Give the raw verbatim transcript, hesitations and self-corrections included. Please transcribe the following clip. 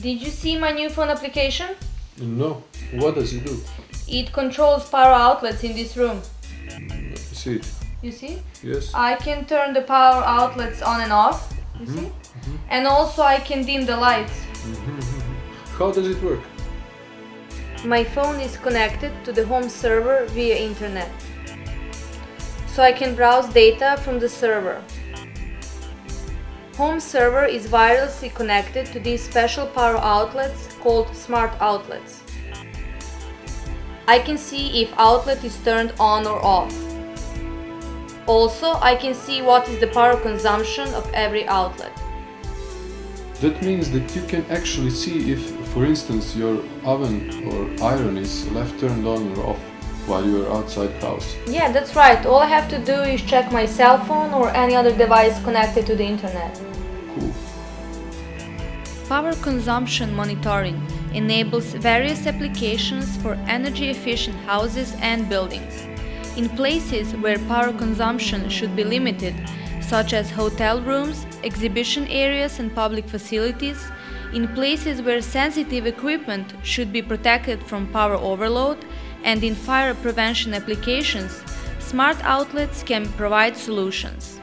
Did you see my new phone application? No. What does it do? It controls power outlets in this room. I see it. You see? Yes. I can turn the power outlets on and off. You mm-hmm. see? Mm-hmm. And also I can dim the lights. Mm-hmm. How does it work? My phone is connected to the home server via internet. So I can browse data from the server. Home server is wirelessly connected to these special power outlets called smart outlets. I can see if outlet is turned on or off. Also, I can see what is the power consumption of every outlet. That means that you can actually see if, for instance, your oven or iron is left turned on or off while you are outside the house. Yeah, that's right. All I have to do is check my cell phone or any other device connected to the internet. Cool. Power consumption monitoring enables various applications for energy-efficient houses and buildings. In places where power consumption should be limited, such as hotel rooms, exhibition areas and public facilities, in places where sensitive equipment should be protected from power overload, and in fire prevention applications, smart outlets can provide solutions.